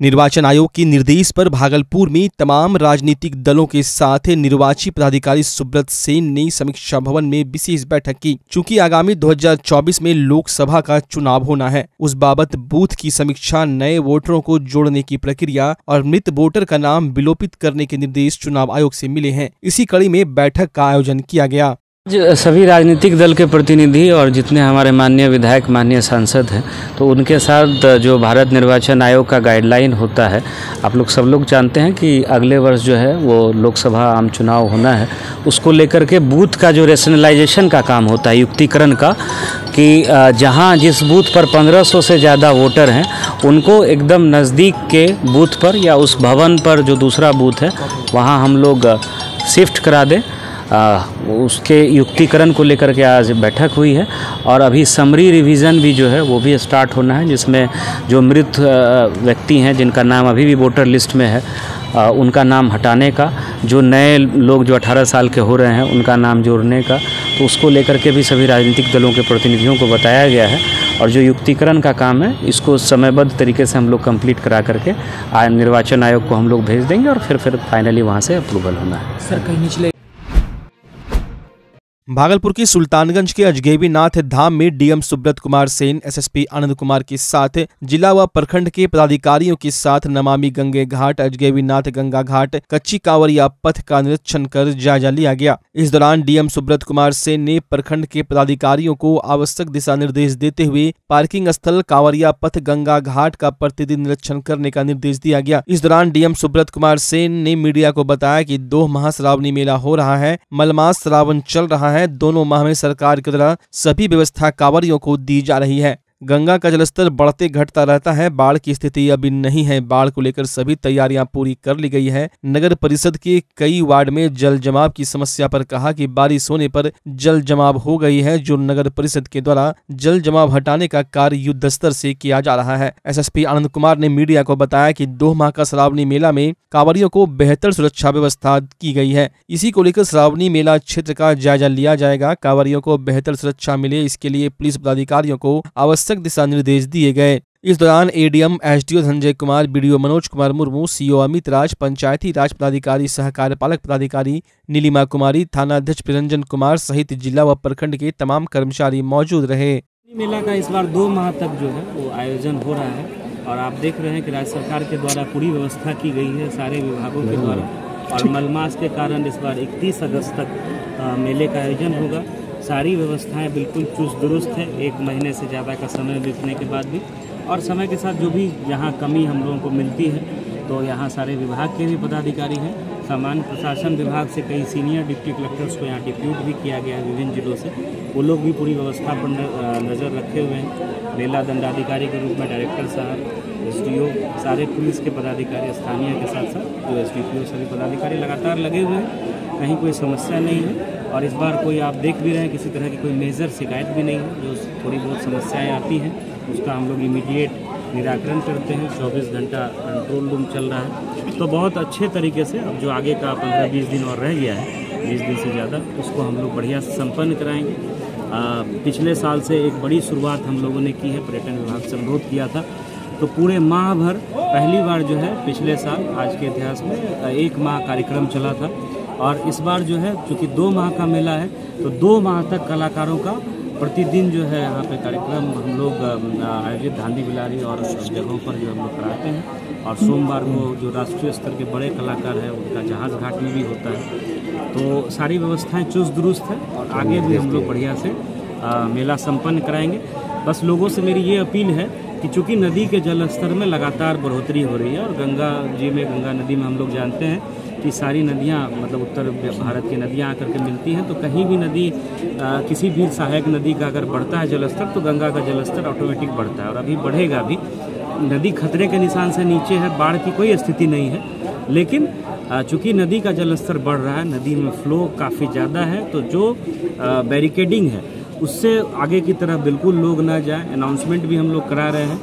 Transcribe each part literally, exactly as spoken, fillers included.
निर्वाचन आयोग के निर्देश पर भागलपुर में तमाम राजनीतिक दलों के साथ निर्वाची पदाधिकारी सुब्रत सेन ने समीक्षा भवन में विशेष बैठक की। चूंकि आगामी दो हज़ार चौबीस में लोकसभा का चुनाव होना है, उस बाबत बूथ की समीक्षा, नए वोटरों को जोड़ने की प्रक्रिया और मृत वोटर का नाम विलोपित करने के निर्देश चुनाव आयोग से मिले हैं। इसी कड़ी में बैठक का आयोजन किया गया। सभी राजनीतिक दल के प्रतिनिधि और जितने हमारे माननीय विधायक, माननीय सांसद हैं, तो उनके साथ जो भारत निर्वाचन आयोग का गाइडलाइन होता है, आप लोग सब लोग जानते हैं कि अगले वर्ष जो है वो लोकसभा आम चुनाव होना है, उसको लेकर के बूथ का जो रेशनलाइजेशन का काम होता है, युक्तिकरण का, कि जहां जिस बूथ पर पंद्रह सौ से ज़्यादा वोटर हैं उनको एकदम नज़दीक के बूथ पर या उस भवन पर जो दूसरा बूथ है वहाँ हम लोग शिफ्ट करा दें। आ, उसके युक्तिकरण को लेकर के आज बैठक हुई है और अभी समरी रिवीजन भी जो है वो भी स्टार्ट होना है, जिसमें जो मृत व्यक्ति हैं जिनका नाम अभी भी वोटर लिस्ट में है आ, उनका नाम हटाने का, जो नए लोग जो अठारह साल के हो रहे हैं उनका नाम जोड़ने का, तो उसको लेकर के भी सभी राजनीतिक दलों के प्रतिनिधियों को बताया गया है। और जो युक्तिकरण का काम है इसको समयबद्ध तरीके से हम लोग कंप्लीट करा करके निर्वाचन आयोग को हम लोग भेज देंगे और फिर फिर फाइनली वहाँ से अप्रूवल होना है। सर कहीं निचले भागलपुर के सुल्तानगंज के अजगैबीनाथ धाम में डीएम सुब्रत कुमार सेन, एसएसपी आनंद कुमार के साथ जिला व प्रखंड के पदाधिकारियों के साथ नमामि गंगे घाट, अजगैबीनाथ गंगा घाट, कच्ची कांवरिया पथ का निरीक्षण कर जायजा लिया गया। इस दौरान डीएम सुब्रत कुमार सेन ने प्रखंड के पदाधिकारियों को आवश्यक दिशा निर्देश देते हुए पार्किंग स्थल, कांवरिया पथ, गंगा घाट का प्रतिदिन निरीक्षण करने का निर्देश दिया गया। इस दौरान डीएम सुब्रत कुमार सेन ने मीडिया को बताया कि दो माह श्रावणी मेला हो रहा है, मलमास श्रावण चल रहा है, दोनों माह में सरकार की तरह सभी व्यवस्था कांवरियों को दी जा रही है। गंगा का जलस्तर बढ़ते घटता रहता है, बाढ़ की स्थिति अभी नहीं है, बाढ़ को लेकर सभी तैयारियां पूरी कर ली गई है। नगर परिषद के कई वार्ड में जल जमाव की समस्या पर कहा कि बारिश होने पर जल जमाव हो गई है, जो नगर परिषद के द्वारा जल जमाव हटाने का कार्य युद्ध स्तर से किया जा रहा है। एसएसपी आनंद कुमार ने मीडिया को बताया कि दो माह का श्रावणी मेला में कांवरियों को बेहतर सुरक्षा व्यवस्था की गई है। इसी को लेकर श्रावणी मेला क्षेत्र का जायजा लिया जाएगा। कांवरियों को बेहतर सुरक्षा मिले, इसके लिए पुलिस पदाधिकारियों को आवश्यक दिशा निर्देश दिए गए। इस दौरान ADM, SDO Dhanjay Kumar, BDO Manoj Kumar Murmu, CO Amit Raj, Panchayati Raj पदाधिकारी, सह कार्यपालक पदाधिकारी नीलिमा कुमारी, थानाध्यक्ष प्ररंजन कुमार सहित जिला व प्रखंड के तमाम कर्मचारी मौजूद रहे। मेला का इस बार दो माह तक जो है वो आयोजन हो रहा है और आप देख रहे हैं कि राज्य सरकार के द्वारा पूरी व्यवस्था की गई है, सारे विभागों के द्वारा। और मलमास के कारण इस बार इकतीस अगस्त तक मेले का आयोजन होगा। सारी व्यवस्थाएं बिल्कुल चुस्त दुरुस्त है, एक महीने से ज़्यादा का समय बीतने के बाद भी, और समय के साथ जो भी यहाँ कमी हम लोगों को मिलती है, तो यहाँ सारे विभाग के भी पदाधिकारी हैं, सामान्य प्रशासन विभाग से कई सीनियर डिप्टी कलेक्टर्स को यहाँ डिप्यूट भी किया गया है विभिन्न जिलों से, वो लोग भी पूरी व्यवस्था पर नज़र रखे हुए हैं। मेला दंडाधिकारी के रूप में डायरेक्टर साहब, एस डी ओ, सारे पुलिस के पदाधिकारी स्थानीय के साथ साथ जो एस डी पी ओ सभी पदाधिकारी लगातार लगे हुए हैं, कहीं कोई समस्या नहीं है। और इस बार कोई आप देख भी रहे हैं किसी तरह की कोई मेजर शिकायत भी नहीं है। जो थोड़ी बहुत समस्याएं आती हैं उसका हम लोग इमीडिएट निराकरण करते हैं। चौबीस घंटा कंट्रोल रूम चल रहा है, तो बहुत अच्छे तरीके से अब जो आगे का पंद्रह बीस दिन और रह गया है, बीस दिन से ज़्यादा, उसको हम लोग बढ़िया से सम्पन्न कराएंगे। आ, पिछले साल से एक बड़ी शुरुआत हम लोगों ने की है, पर्यटन विभाग से अनुरोध किया था, तो पूरे माह भर पहली बार जो है पिछले साल आज के इतिहास में एक माह कार्यक्रम चला था। और इस बार जो है चूँकि दो माह का मेला है, तो दो माह तक कलाकारों का प्रतिदिन जो है यहाँ पे कार्यक्रम हम लोग आयोजित धांधी बिलारी और जगहों पर जो हम लोग कराते हैं। और सोमवार को जो राष्ट्रीय स्तर के बड़े कलाकार हैं उनका जहाज घाट में भी होता है। तो सारी व्यवस्थाएं चुस्त दुरुस्त है और आगे भी हम लोग बढ़िया से आ, मेला सम्पन्न कराएंगे। बस लोगों से मेरी ये अपील है कि चूँकि नदी के जलस्तर में लगातार बढ़ोतरी हो रही है और गंगा जी में, गंगा नदी में हम लोग जानते हैं कि सारी नदियाँ, मतलब उत्तर भारत की नदियाँ आकर के मिलती हैं, तो कहीं भी नदी आ, किसी भी सहायक नदी का अगर बढ़ता है जलस्तर, तो गंगा का जलस्तर ऑटोमेटिक बढ़ता है और अभी बढ़ेगा भी। नदी खतरे के निशान से नीचे है, बाढ़ की कोई स्थिति नहीं है, लेकिन चूँकि नदी का जलस्तर बढ़ रहा है, नदी में फ्लो काफ़ी ज़्यादा है, तो जो बैरिकेडिंग है उससे आगे की तरफ बिल्कुल लोग ना जाएँ। अनाउंसमेंट भी हम लोग करा रहे हैं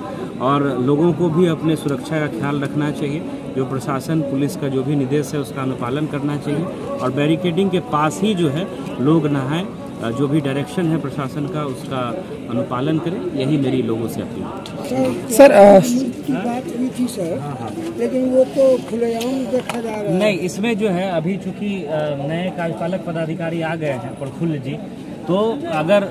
और लोगों को भी अपने सुरक्षा का ख्याल रखना चाहिए। जो प्रशासन, पुलिस का जो भी निर्देश है उसका अनुपालन करना चाहिए और बैरिकेडिंग के पास ही जो है लोग नहाएं जो भी डायरेक्शन है प्रशासन का उसका अनुपालन करें, यही मेरी लोगों से अपील। सर की बात हुई थी सर, लेकिन वो तो खुलेआम देखा जा रहा है। नहीं, इसमें जो है अभी चूँकि नए कार्यपालक पदाधिकारी आ गए हैं प्रफुल्ल जी, तो अगर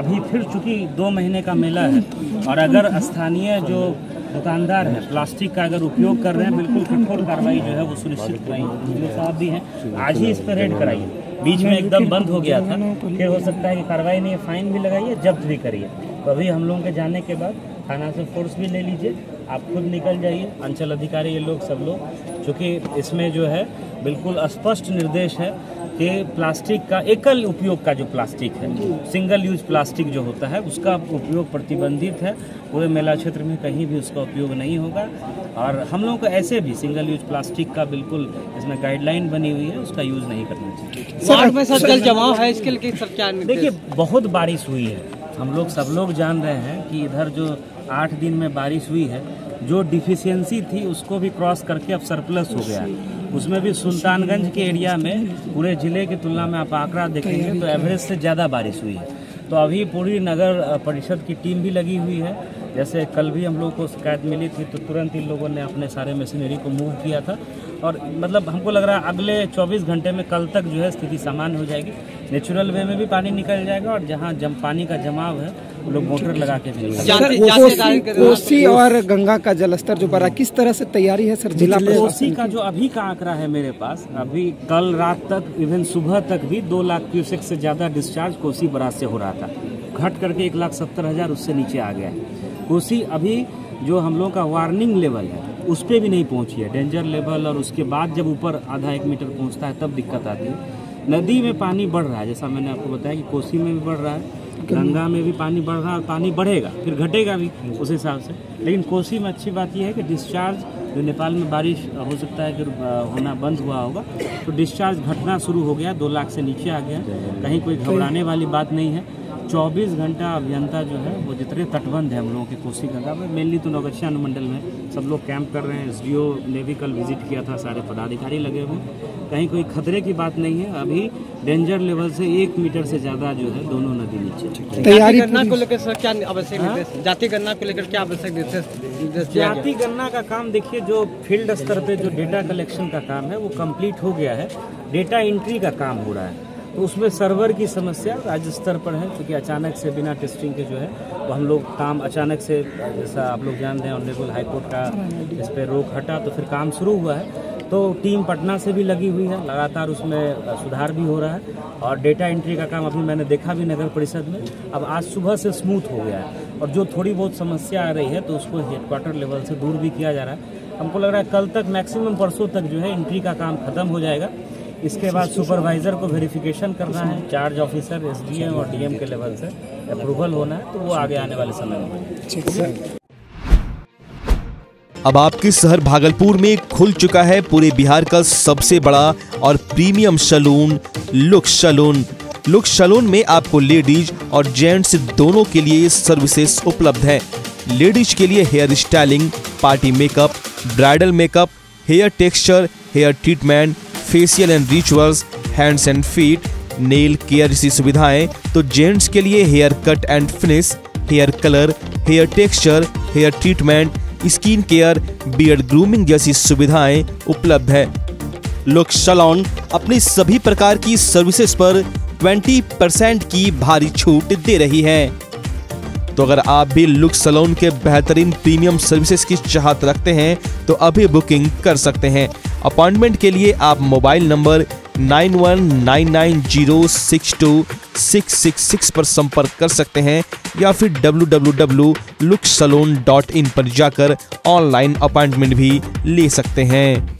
अभी फिर चूँकि दो महीने का मेला है और अगर स्थानीय जो दुकानदार है प्लास्टिक का अगर उपयोग कर रहे हैं, बिल्कुल कठोर कार्रवाई जो है वो सुनिश्चित कराइए। जो साहब भी हैं आज ही इस पर रेड कराइए, बीच में एकदम बंद हो गया था, फिर हो सकता है कि कार्रवाई नहीं है, फाइन भी लगाइए, जब्त भी करिए। तो अभी हम लोगों के जाने के बाद थाना से फोर्स भी ले लीजिए, आप खुद निकल जाइए, अंचल अधिकारी ये लोग सब लोग, चूँकि इसमें जो है बिल्कुल स्पष्ट निर्देश है कि प्लास्टिक का एकल उपयोग का जो प्लास्टिक है, सिंगल यूज प्लास्टिक जो होता है उसका उपयोग प्रतिबंधित है, पूरे मेला क्षेत्र में कहीं भी उसका उपयोग नहीं होगा। और हम लोगों को ऐसे भी सिंगल यूज प्लास्टिक का बिल्कुल इसमें गाइडलाइन बनी हुई है, उसका यूज नहीं करना चाहिए। वार्ड में सर जल जमाव है, इसके लिए सर क्या निर्देश? देखिए, बहुत बारिश हुई है, हम लोग सब लोग जान रहे हैं कि इधर जो आठ दिन में बारिश हुई है, जो डिफिशियंसी थी उसको भी क्रॉस करके अब सरप्लस हो गया। उसमें भी सुल्तानगंज के एरिया में पूरे ज़िले की तुलना में आप आंकड़ा देखेंगे तो एवरेज से ज़्यादा बारिश हुई है। तो अभी पूरी नगर परिषद की टीम भी लगी हुई है, जैसे कल भी हम लोगों को शिकायत मिली थी तो तुरंत इन लोगों ने अपने सारे मशीनरी को मूव किया था, और मतलब हमको लग रहा है अगले चौबीस घंटे में कल तक जो है स्थिति सामान्य हो जाएगी, नेचुरल वे में भी पानी निकल जाएगा, और जहाँ जम पानी का जमाव है लोग मोटर लगा के भी। कोसी और गंगा का जलस्तर जो बढ़ा, किस तरह से तैयारी है सर जिला? कोसी का जो अभी का आंकड़ा है मेरे पास, अभी कल रात तक इवन सुबह तक भी दो लाख क्यूसेक से ज़्यादा डिस्चार्ज कोसी बराज से हो रहा था, घट करके एक लाख सत्तर हज़ार उससे नीचे आ गया है। कोसी अभी जो हम लोगों का वार्निंग लेवल है उस पर भी नहीं पहुंची है, डेंजर लेवल, और उसके बाद जब ऊपर आधा एक मीटर पहुंचता है तब दिक्कत आती है। नदी में पानी बढ़ रहा है, जैसा मैंने आपको बताया कि कोसी में भी बढ़ रहा है, गंगा में भी पानी बढ़ रहा है, और पानी बढ़ेगा फिर घटेगा भी उस हिसाब से। लेकिन कोसी में अच्छी बात यह है कि डिस्चार्ज जो नेपाल में बारिश हो सकता है कि होना बंद हुआ होगा, तो डिस्चार्ज घटना शुरू हो गया, दो लाख से नीचे आ गया, कहीं कोई घबराने वाली बात नहीं है। चौबीस घंटा अभियंता जो है वो जितने तटबंध है हम लोगों के कोसी गंगा में, मेनली तो नौगछा अनुमंडल में सब लोग कैंप कर रहे हैं, एसडीओ ने भी कल विजिट किया था, सारे पदाधिकारी लगे हुए, कहीं कोई खतरे की बात नहीं है। अभी डेंजर लेवल से एक मीटर से ज़्यादा जो है दोनों नदी नीचे। तैयारी गणना को लेकर सर क्या आवश्यक निर्देश? जाति गणना को लेकर क्या आवश्यक निर्देश? जाति गणना का काम देखिए, जो फील्ड स्तर पर जो डेटा कलेक्शन का काम है वो कम्प्लीट हो गया है, डेटा एंट्री का काम हो रहा है, तो उसमें सर्वर की समस्या राज्य स्तर पर है, क्योंकि अचानक से बिना टेस्टिंग के जो है वो हम लोग काम अचानक से, जैसा आप लोग जानते हैं ऑनरेबल हाईकोर्ट का इस पर रोक हटा तो फिर काम शुरू हुआ है। तो टीम पटना से भी लगी हुई है, लगातार उसमें सुधार भी हो रहा है, और डेटा एंट्री का काम अभी मैंने देखा भी नगर परिषद में, अब आज सुबह से स्मूथ हो गया है, और जो थोड़ी बहुत समस्या आ रही है तो उसको हेडक्वार्टर लेवल से दूर भी किया जा रहा है। हमको लग रहा है कल तक मैक्सिमम परसों तक जो है एंट्री का काम खत्म हो जाएगा, इसके बाद सुपरवाइजर को वेरिफिकेशन करना है, चार्ज ऑफिसर एसडीएम और डीएम के लेवल से अप्रूवल होना है, तो वो आगे आने वाले समय में। अब आपके शहर भागलपुर में खुल चुका है पूरे बिहार का सबसे बड़ा और premium salon look salon. Look salon में आपको लेडीज और जेंट्स दोनों के लिए सर्विसेज उपलब्ध है। लेडीज के लिए hair styling, party makeup, bridal makeup, hair texture, hair treatment, facial and rituals, hands and feet, nail care जैसी सुविधाएं, तो जेंट्स के लिए hair cut and finish, hair colour, hair texture, hair treatment, skin care, beard grooming जैसी सुविधाएं उपलब्ध है। Look salon अपनी सभी प्रकार की सर्विसेज पर बीस परसेंट की भारी छूट दे रही है, तो अगर आप भी लुक सैलून के बेहतरीन प्रीमियम सर्विसेज की चाहत रखते हैं तो अभी बुकिंग कर सकते हैं। अपॉइंटमेंट के लिए आप mobile number nine one nine nine zero six two six six six पर संपर्क कर सकते हैं, या फिर W W W dot look salon dot in पर जाकर ऑनलाइन अपॉइंटमेंट भी ले सकते हैं।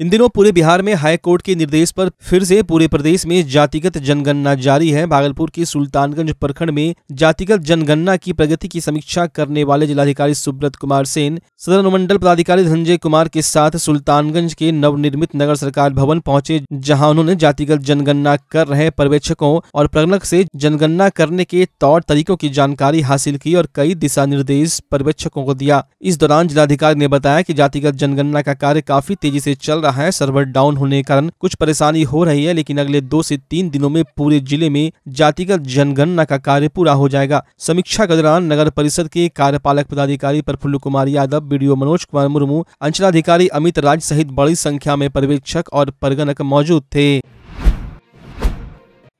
इन दिनों पूरे बिहार में हाई कोर्ट के निर्देश पर फिर से पूरे प्रदेश में जातिगत जनगणना जारी है। भागलपुर के सुल्तानगंज प्रखंड में जातिगत जनगणना की प्रगति की समीक्षा करने वाले जिलाधिकारी सुब्रत कुमार सेन सदर अनुमंडल पदाधिकारी धनजय कुमार के साथ सुल्तानगंज के नवनिर्मित नगर सरकार भवन पहुंचे, जहां उन्होंने जातिगत जनगणना कर रहे पर्यवेक्षकों और प्रगणक से जनगणना करने के तौर तरीकों की जानकारी हासिल की और कई दिशा निर्देश पर्यवेक्षकों को दिया। इस दौरान जिलाधिकारी ने बताया कि जातिगत जनगणना का कार्य काफी तेजी से चल रहा है। सर्वर डाउन होने के कारण कुछ परेशानी हो रही है, लेकिन अगले दो से तीन दिनों में पूरे जिले में जातिगत जनगणना का कार्य पूरा हो जाएगा। समीक्षा के दौरान नगर परिषद के कार्यपालक पदाधिकारी प्रफुल्ल कुमार यादव, बीडीओ मनोज कुमार मुर्मू, अंचलाधिकारी अमित राज सहित बड़ी संख्या में पर्यवेक्षक और परिगणक मौजूद थे।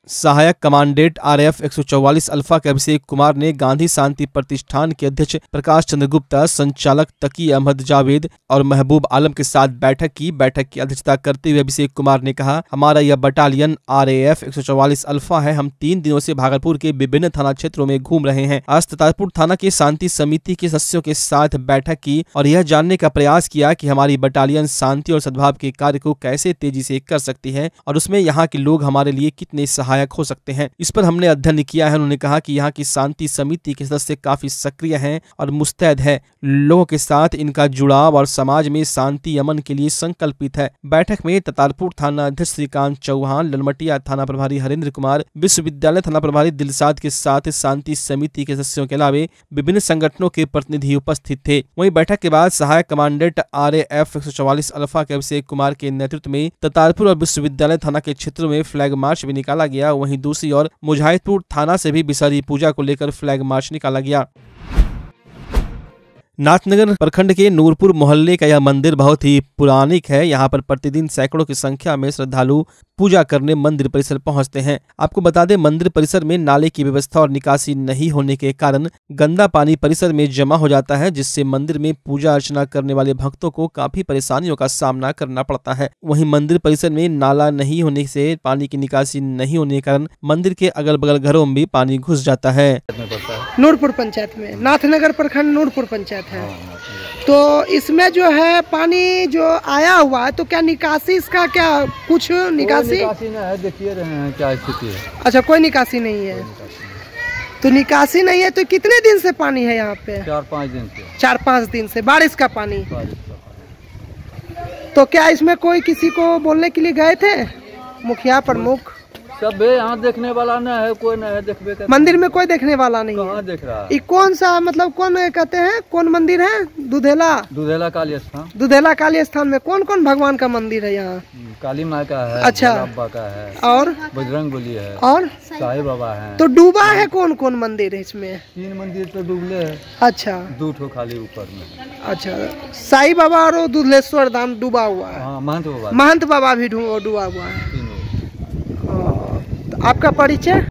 सहायक कमांडेंट आरएफ एक सौ चौवालीस अल्फा के अभिषेक कुमार ने गांधी शांति प्रतिष्ठान के अध्यक्ष प्रकाश चंद्र गुप्ता, संचालक तकी अहमद जावेद और महबूब आलम के साथ बैठक की। बैठक की अध्यक्षता करते हुए अभिषेक कुमार ने कहा, हमारा यह बटालियन आरएएफ एक सौ चौवालीस अल्फा है। हम तीन दिनों से भागलपुर के विभिन्न थाना क्षेत्रों में घूम रहे हैं। आज ततारपुर थाना के शांति समिति के सदस्यों के साथ बैठक की और यह जानने का प्रयास किया कि हमारी बटालियन शांति और सद्भाव के कार्य को कैसे तेजी से कर सकती है और उसमें यहाँ के लोग हमारे लिए कितने सहायक हो सकते हैं। इस पर हमने अध्ययन किया है। उन्होंने कहा कि यहाँ की शांति समिति के सदस्य काफी सक्रिय हैं और मुस्तैद है। लोगों के साथ इनका जुड़ाव और समाज में शांति अमन के लिए संकल्पित है। बैठक में ततारपुर थाना अध्यक्ष श्रीकांत चौहान, ललमटिया थाना प्रभारी हरेंद्र कुमार, विश्वविद्यालय थाना प्रभारी दिलसाद के साथ शांति समिति के सदस्यों के अलावे विभिन्न संगठनों के प्रतिनिधि उपस्थित थे। वहीं बैठक के बाद सहायक कमांडेंट आर एफ एक सौ चौवालीस अल्फा के अभिषेक कुमार के नेतृत्व में ततारपुर और विश्वविद्यालय थाना के क्षेत्रों में फ्लैग मार्च भी निकाला गया। वहीं दूसरी ओर मुजाहिदपुर थाना से भी विषहरी पूजा को लेकर फ्लैग मार्च निकाला गया। नाथनगर प्रखंड के नूरपुर मोहल्ले का यह मंदिर बहुत ही पुरानिक है। यहाँ पर प्रतिदिन सैकड़ों की संख्या में श्रद्धालु पूजा करने मंदिर परिसर पहुँचते हैं। आपको बता दें, मंदिर परिसर में नाले की व्यवस्था और निकासी नहीं होने के कारण गंदा पानी परिसर में जमा हो जाता है, जिससे मंदिर में पूजा अर्चना करने वाले भक्तों को काफी परेशानियों का सामना करना पड़ता है। वहीं मंदिर परिसर में नाला नहीं होने से पानी की निकासी नहीं होने के कारण मंदिर के अगल बगल घरों में भी पानी घुस जाता है। नूरपुर पंचायत में, नाथनगर प्रखंड नूरपुर पंचायत है, तो इसमें जो है पानी जो आया हुआ है, तो क्या निकासी इसका क्या कुछ निकासी, निकासी ना है, देखिए रहे हैं क्या स्थिति है। अच्छा, कोई निकासी नहीं है, निकासी। तो निकासी नहीं है तो कितने दिन से पानी है यहाँ पे? चार पाँच दिन से। चार पाँच दिन से बारिश का पानी, बारिश का पानी। तो क्या इसमें कोई किसी को बोलने के लिए गए थे? मुखिया, प्रमुख, सब यहाँ देखने वाला ना है, कोई ना है देखबे करता। मंदिर में कोई देखने वाला नहीं है, देख रहा है। कौन सा मतलब कौन कहते हैं, कौन मंदिर है? दुधेला, दुधेला काली स्थान, दुधेला काली स्थान में कौन कौन भगवान का मंदिर है यहाँ? काली माँ का है, अच्छा का है, और बजरंग बली है, और साईं बाबा है। तो डूबा है कौन कौन मंदिर है इसमें? तीन मंदिर तो डूबले है। अच्छा, दो ठो खाली ऊपर में। अच्छा, साईं बाबा और दुधलेश्वर धाम डूबा हुआ है, महंत बाबा, महंत बाबा भी डूबा हुआ है। आपका परिचय?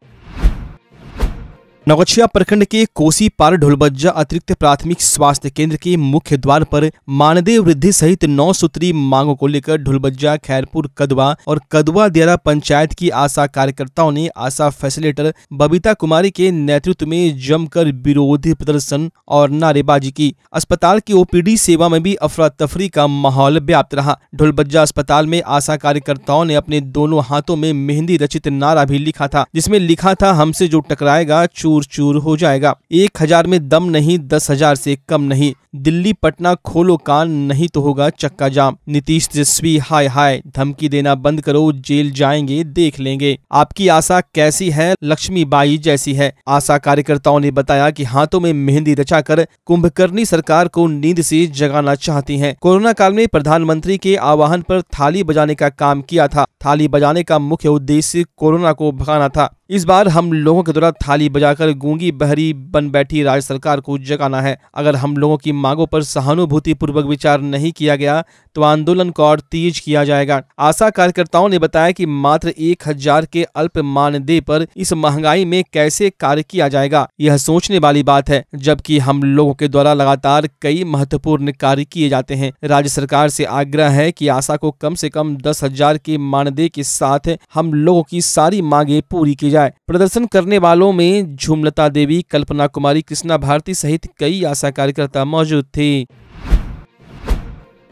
नौगछिया प्रखंड के कोसी पार ढुलबज्जा अतिरिक्त प्राथमिक स्वास्थ्य केंद्र के मुख्य द्वार पर मानदेय वृद्धि सहित नौ सूत्री मांगों को लेकर ढुलबज्जा, खैरपुर, कदवा और कदवा दियारा पंचायत की आशा कार्यकर्ताओं ने आशा फैसिलिटेटर बबीता कुमारी के नेतृत्व में जमकर विरोधी प्रदर्शन और नारेबाजी की। अस्पताल की ओपीडी सेवा में भी अफरा तफरी का माहौल व्याप्त रहा। ढुलबज्जा अस्पताल में आशा कार्यकर्ताओं ने अपने दोनों हाथों में मेहंदी रचित नारा भी लिखा था, जिसमें लिखा था, हमसे जो टकराएगा चूर चूर हो जाएगा, एक हजार में दम नहीं, दस हजार से कम नहीं, दिल्ली पटना खोलो कान, नहीं तो होगा चक्का जाम, नीतीश तेजस्वी हाय हाय, धमकी देना बंद करो, जेल जाएंगे देख लेंगे, आपकी आशा कैसी है, लक्ष्मी बाई जैसी है। आशा कार्यकर्ताओं ने बताया कि हाथों में मेहंदी रचाकर कुंभकर्णी सरकार को नींद से जगाना चाहती हैं। कोरोना काल में प्रधानमंत्री के आह्वान पर थाली बजाने का काम किया था। थाली बजाने का मुख्य उद्देश्य कोरोना को भगाना था। इस बार हम लोगों के द्वारा थाली बजाकर गूंगी बहरी बन बैठी राज्य सरकार को जगाना है। अगर हम लोगों की मांगों पर सहानुभूति पूर्वक विचार नहीं किया गया तो आंदोलन को और तेज किया जाएगा। आशा कार्यकर्ताओं ने बताया कि मात्र एक हजार के अल्प मानदेय पर इस महंगाई में कैसे कार्य किया जाएगा, यह सोचने वाली बात है, जबकि हम लोगों के द्वारा लगातार कई महत्वपूर्ण कार्य किए जाते हैं। राज्य सरकार से आग्रह है कि आशा को कम से कम दस हजार के मानदेय के साथ हम लोगों की सारी मांगे पूरी की जाए। प्रदर्शन करने वालों में झूमलता देवी, कल्पना कुमारी, कृष्णा भारती सहित कई आशा कार्यकर्ता मौजूद थे।